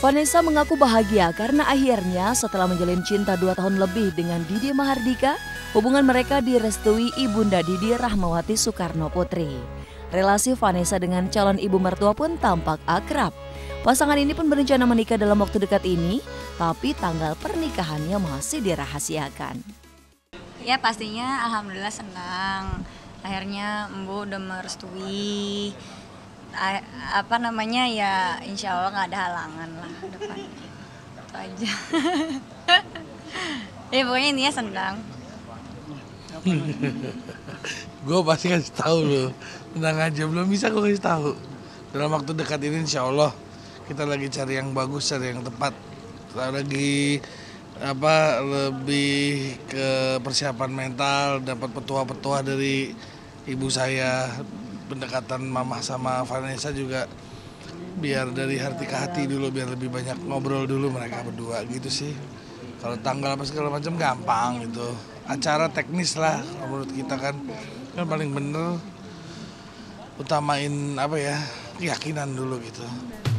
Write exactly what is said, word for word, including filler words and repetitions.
Vanessa mengaku bahagia karena akhirnya setelah menjalin cinta dua tahun lebih dengan Didi Mahardika, hubungan mereka direstui ibunda Didi Rahmawati Soekarno Putri. Relasi Vanessa dengan calon ibu mertua pun tampak akrab. Pasangan ini pun berencana menikah dalam waktu dekat ini, tapi tanggal pernikahannya masih dirahasiakan. Ya pastinya alhamdulillah senang. Akhirnya Mbo udah merestui. A apa namanya ya insya Allah nggak ada halangan lah depannya. Itu aja. Ya pokoknya intinya senang. Gue pasti kasih tahu lo, tenang aja, belum bisa gue kasih tahu. Dalam waktu dekat ini insya Allah kita lagi cari yang bagus, cari yang tepat. Kita lagi apa lebih ke persiapan mental, dapat petua-petua dari ibu saya, pendekatan mama sama Vanessa juga, biar dari hati ke hati dulu, biar lebih banyak ngobrol dulu mereka berdua gitu sih. Kalau tanggal apa segala macam gampang gitu. Acara teknis lah menurut kita kan. Kan paling bener utamain apa ya, keyakinan dulu gitu.